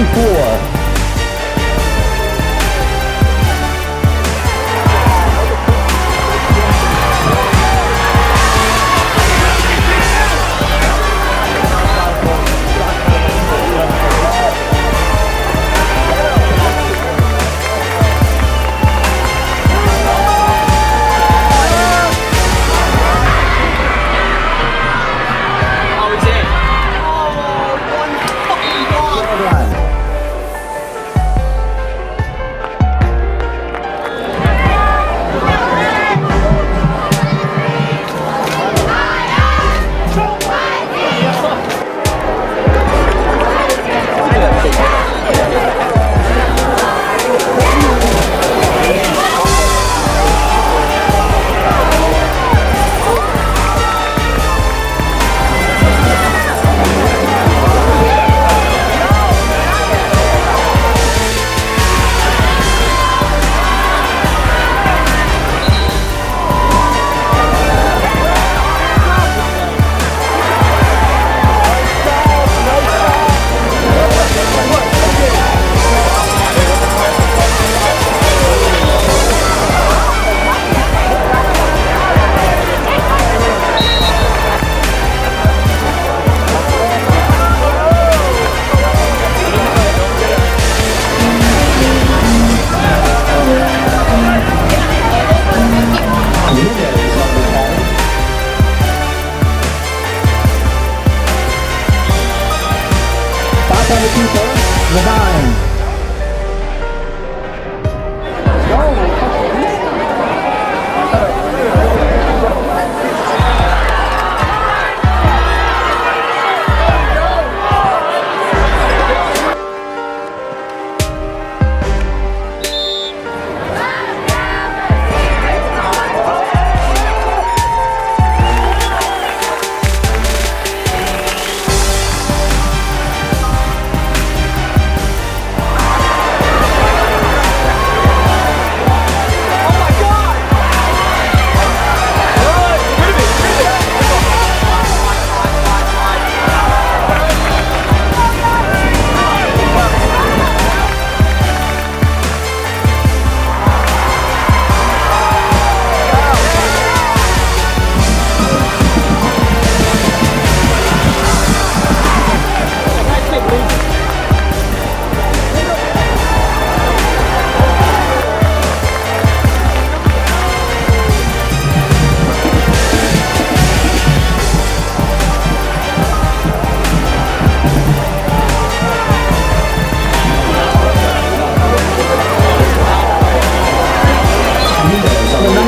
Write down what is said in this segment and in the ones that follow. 24.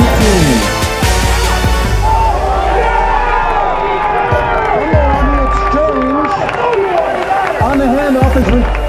Levine. Thank you.